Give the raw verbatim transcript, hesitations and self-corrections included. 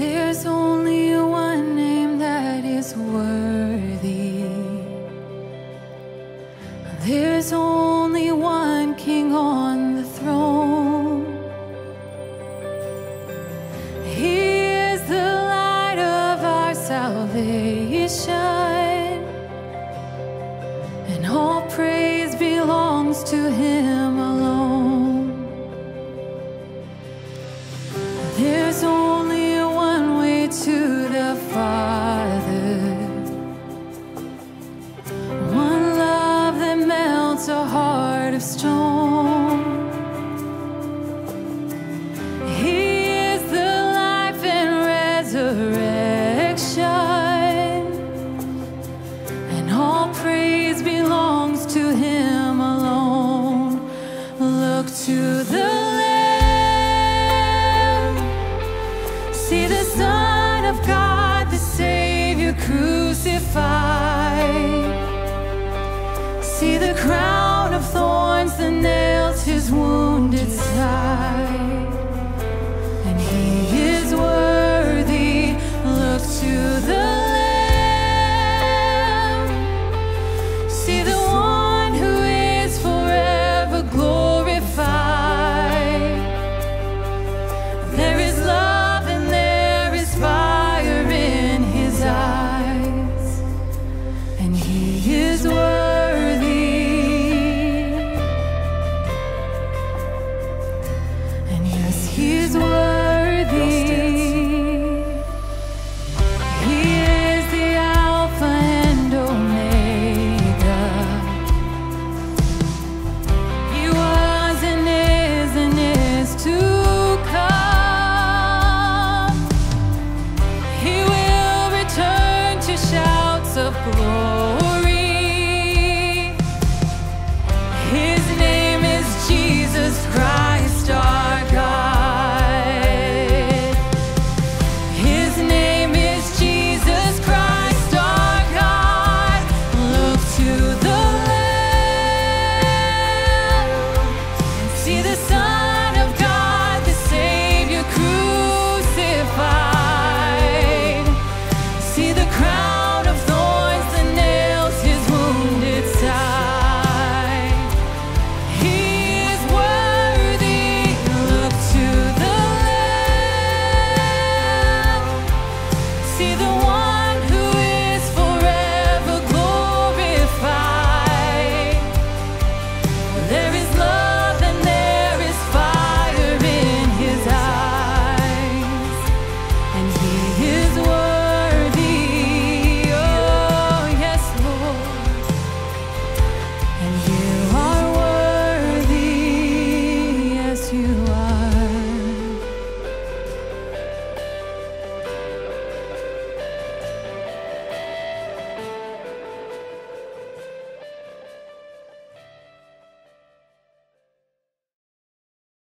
There's only one name that is worthy. There's only one King on the throne. He is the light of our salvation, and all praise belongs to Him alone. There's only one way to the Father, one love that melts a heart of stone. He is the life and resurrection, and all praise belongs to Him alone. Look to the Lamb, see the Son of God, the Savior crucified. See the crown of thorns that nails His wounded side.